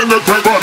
send it to God.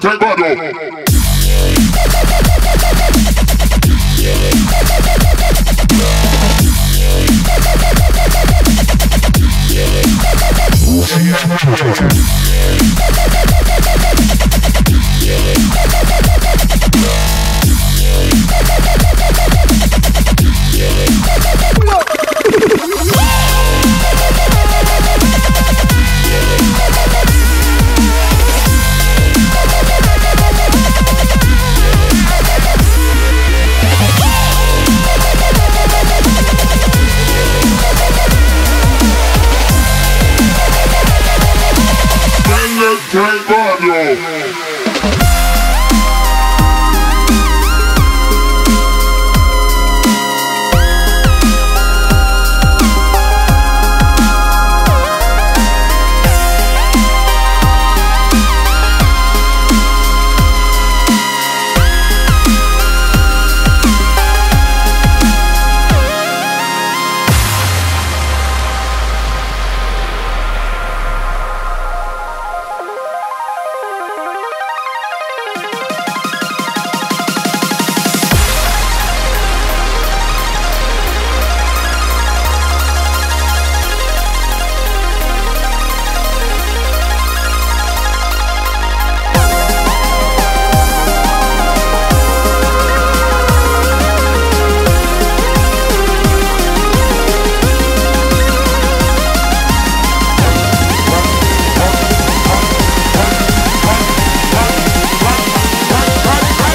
Take Great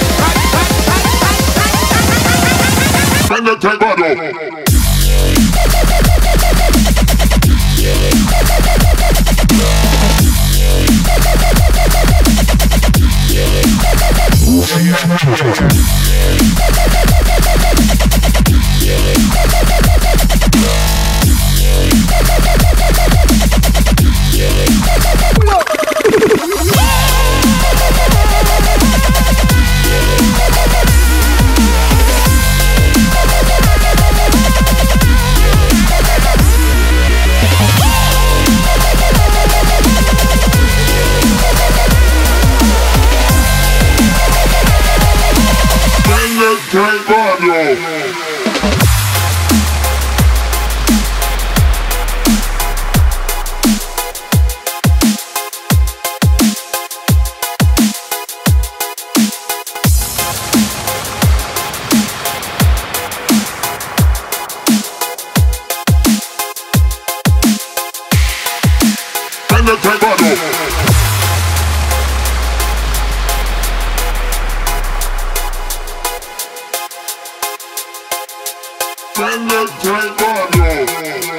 Mario! Bring the great Mario.